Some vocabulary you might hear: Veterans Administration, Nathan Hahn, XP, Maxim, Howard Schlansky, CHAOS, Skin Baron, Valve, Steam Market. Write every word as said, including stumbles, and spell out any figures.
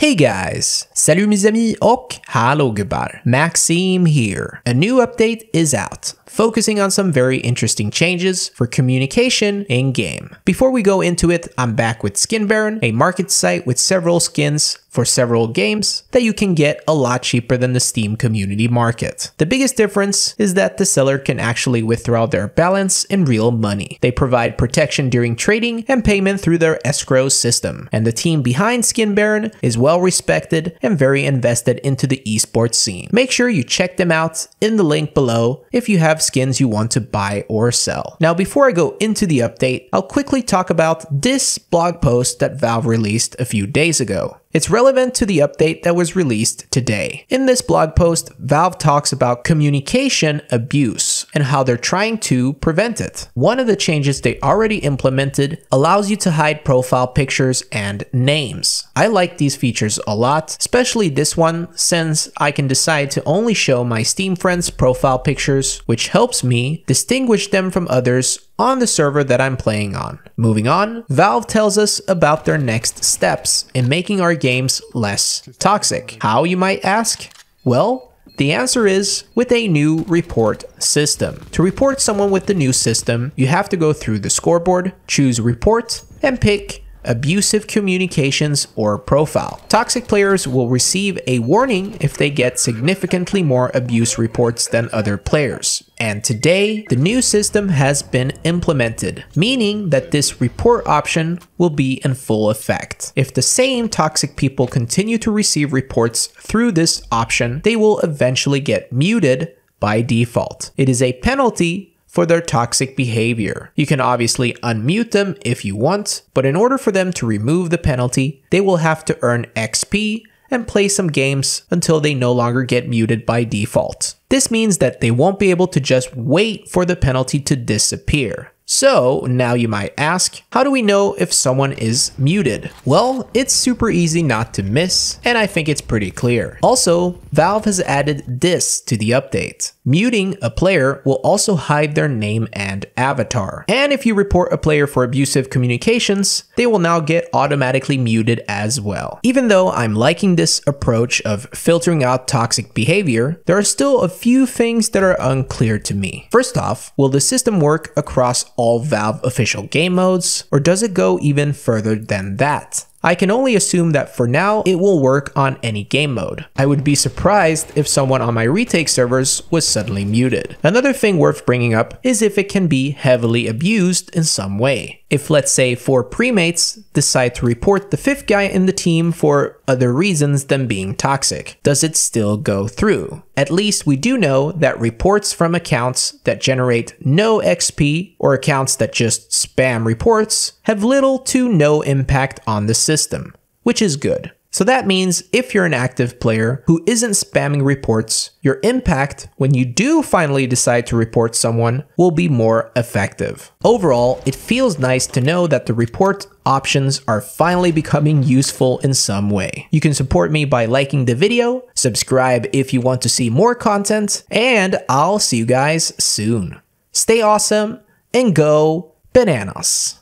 Hey guys! Salut mes amis och hallå gubbar! Maxim here. A new update is out, focusing on some very interesting changes for communication in-game. Before we go into it, I'm back with Skin Baron, a market site with several skins for several games that you can get a lot cheaper than the Steam community market. The biggest difference is that the seller can actually withdraw their balance in real money. They provide protection during trading and payment through their escrow system. And the team behind Skin Baron is well respected and very invested into the esports scene. Make sure you check them out in the link below if you have skins you want to buy or sell. Now, before I go into the update, I'll quickly talk about this blog post that Valve released a few days ago. It's relevant to the update that was released today. In this blog post, Valve talks about communication abuse and how they're trying to prevent it. One of the changes they already implemented allows you to hide profile pictures and names. I like these features a lot, especially this one, since I can decide to only show my Steam friends' profile pictures, which helps me distinguish them from others on the server that I'm playing on. Moving on, Valve tells us about their next steps in making our games less toxic. How, you might ask? Well, the answer is with a new report system. To report someone with the new system, you have to go through the scoreboard, choose report, and pick abusive communications or profile. Toxic players will receive a warning if they get significantly more abuse reports than other players. And today, the new system has been implemented, meaning that this report option will be in full effect. If the same toxic people continue to receive reports through this option, they will eventually get muted by default. It is a penalty for their toxic behavior. You can obviously unmute them if you want, but in order for them to remove the penalty, they will have to earn X P and play some games until they no longer get muted by default. This means that they won't be able to just wait for the penalty to disappear. So now you might ask, how do we know if someone is muted? Well, it's super easy not to miss, and I think it's pretty clear. Also, Valve has added this to the update. Muting a player will also hide their name and avatar. And if you report a player for abusive communications, they will now get automatically muted as well. Even though I'm liking this approach of filtering out toxic behavior, there are still a few things that are unclear to me. First off, will the system work across all all Valve official game modes, or does it go even further than that? I can only assume that for now it will work on any game mode. I would be surprised if someone on my retake servers was suddenly muted. Another thing worth bringing up is if it can be heavily abused in some way. If, let's say, four premates decide to report the fifth guy in the team for other reasons than being toxic, does it still go through? At least we do know that reports from accounts that generate no X P or accounts that just spam reports have little to no impact on the system, which is good. So that means if you're an active player who isn't spamming reports, your impact when you do finally decide to report someone will be more effective. Overall, it feels nice to know that the report options are finally becoming useful in some way. You can support me by liking the video, subscribe if you want to see more content, and I'll see you guys soon. Stay awesome and go bananas.